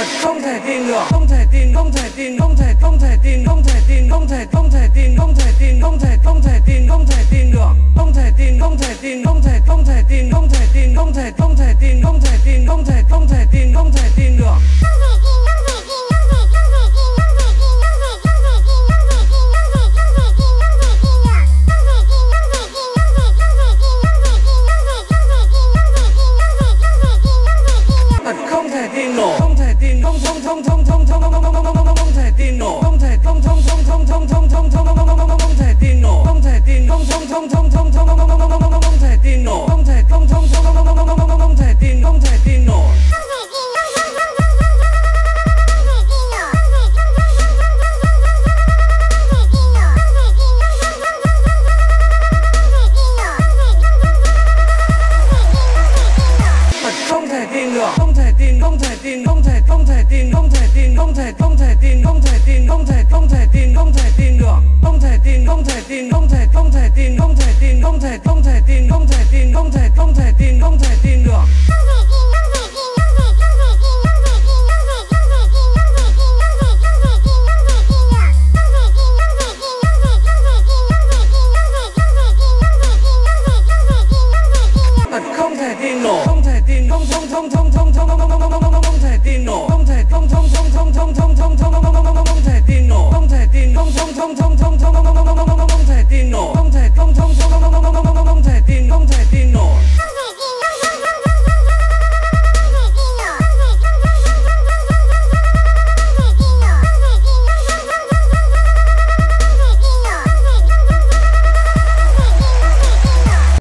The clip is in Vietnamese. thật không thể tin được, không thể tin, không thể tin, không thể tin, không thể tin, không thể, không thể tin, không thể tin, không thể, không thể tin, không thể tin được, không thể tin, không thể tin, không thể, không thể tin, không thể tin, không thể, không thể tin, không thể tin, không thể, không thể tin, không thể tin được. Không thể tin nổi.